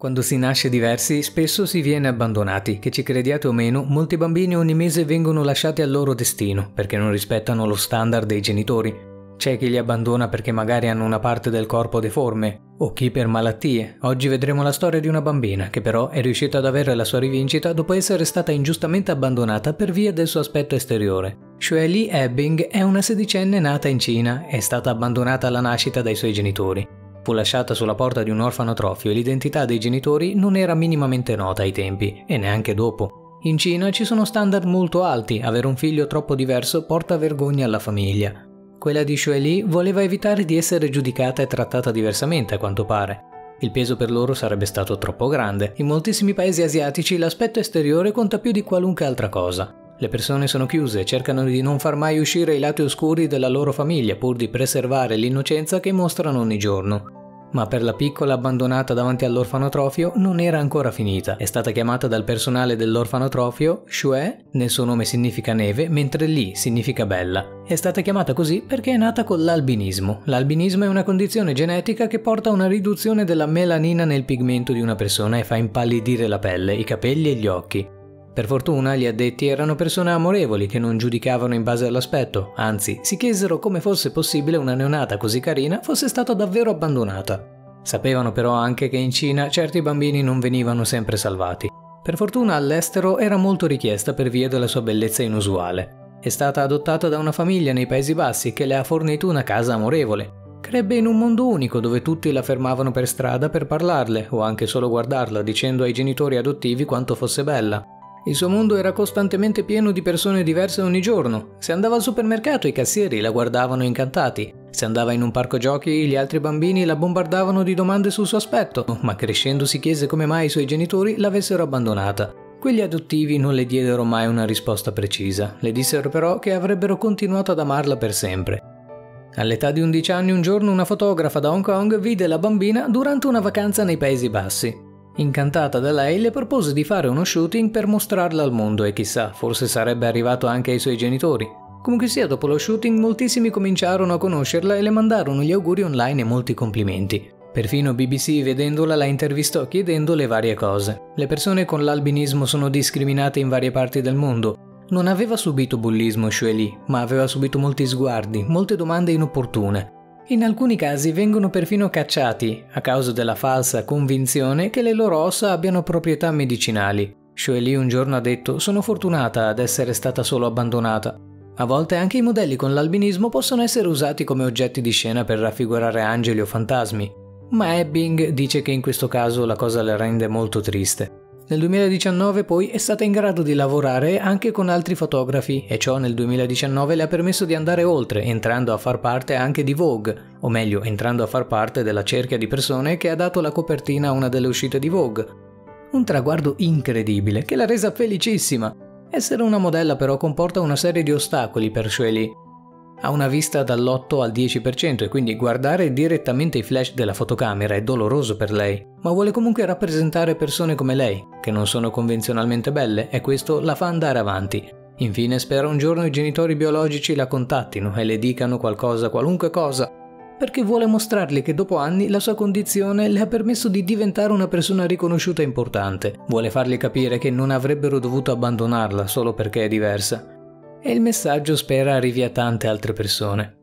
Quando si nasce diversi, spesso si viene abbandonati. Che ci crediate o meno, molti bambini ogni mese vengono lasciati al loro destino, perché non rispettano lo standard dei genitori. C'è chi li abbandona perché magari hanno una parte del corpo deforme, o chi per malattie. Oggi vedremo la storia di una bambina, che però è riuscita ad avere la sua rivincita dopo essere stata ingiustamente abbandonata per via del suo aspetto esteriore. Xueli Abbing è una sedicenne nata in Cina, è stata abbandonata alla nascita dai suoi genitori. Fu lasciata sulla porta di un orfanotrofio e l'identità dei genitori non era minimamente nota ai tempi, e neanche dopo. In Cina ci sono standard molto alti, avere un figlio troppo diverso porta vergogna alla famiglia. Quella di Xueli voleva evitare di essere giudicata e trattata diversamente, a quanto pare. Il peso per loro sarebbe stato troppo grande. In moltissimi paesi asiatici l'aspetto esteriore conta più di qualunque altra cosa. Le persone sono chiuse, cercano di non far mai uscire i lati oscuri della loro famiglia pur di preservare l'innocenza che mostrano ogni giorno. Ma per la piccola abbandonata davanti all'orfanotrofio non era ancora finita. È stata chiamata dal personale dell'orfanotrofio Xue, nel suo nome significa neve, mentre Li significa bella. È stata chiamata così perché è nata con l'albinismo. L'albinismo è una condizione genetica che porta a una riduzione della melanina nel pigmento di una persona e fa impallidire la pelle, i capelli e gli occhi. Per fortuna gli addetti erano persone amorevoli che non giudicavano in base all'aspetto, anzi si chiesero come fosse possibile una neonata così carina fosse stata davvero abbandonata. Sapevano però anche che in Cina certi bambini non venivano sempre salvati. Per fortuna all'estero era molto richiesta per via della sua bellezza inusuale. È stata adottata da una famiglia nei Paesi Bassi che le ha fornito una casa amorevole. Crebbe in un mondo unico dove tutti la fermavano per strada per parlarle o anche solo guardarla dicendo ai genitori adottivi quanto fosse bella. Il suo mondo era costantemente pieno di persone diverse ogni giorno. Se andava al supermercato i cassieri la guardavano incantati. Se andava in un parco giochi gli altri bambini la bombardavano di domande sul suo aspetto, ma crescendo si chiese come mai i suoi genitori l'avessero abbandonata. Quelli adottivi non le diedero mai una risposta precisa, le dissero però che avrebbero continuato ad amarla per sempre. All'età di 11 anni un giorno una fotografa da Hong Kong vide la bambina durante una vacanza nei Paesi Bassi. Incantata da lei, le propose di fare uno shooting per mostrarla al mondo e chissà, forse sarebbe arrivato anche ai suoi genitori. Comunque sia, dopo lo shooting moltissimi cominciarono a conoscerla e le mandarono gli auguri online e molti complimenti. Perfino BBC, vedendola, la intervistò chiedendole varie cose. Le persone con l'albinismo sono discriminate in varie parti del mondo. Non aveva subito bullismo Xueli, ma aveva subito molti sguardi, molte domande inopportune. In alcuni casi vengono perfino cacciati, a causa della falsa convinzione che le loro ossa abbiano proprietà medicinali. Xueli un giorno ha detto «Sono fortunata ad essere stata solo abbandonata». A volte anche i modelli con l'albinismo possono essere usati come oggetti di scena per raffigurare angeli o fantasmi, ma Abbing dice che in questo caso la cosa la rende molto triste. Nel 2019 poi è stata in grado di lavorare anche con altri fotografi e ciò nel 2019 le ha permesso di andare oltre, entrando a far parte anche di Vogue, o meglio, entrando a far parte della cerchia di persone che ha dato la copertina a una delle uscite di Vogue. Un traguardo incredibile che l'ha resa felicissima. Essere una modella però comporta una serie di ostacoli per Xueli. Ha una vista dall'8 al 10% e quindi guardare direttamente i flash della fotocamera è doloroso per lei, ma vuole comunque rappresentare persone come lei, che non sono convenzionalmente belle e questo la fa andare avanti. Infine spera un giorno i genitori biologici la contattino e le dicano qualcosa, qualunque cosa, perché vuole mostrargli che dopo anni la sua condizione le ha permesso di diventare una persona riconosciuta e importante. Vuole fargli capire che non avrebbero dovuto abbandonarla solo perché è diversa. E il messaggio spera arrivi a tante altre persone.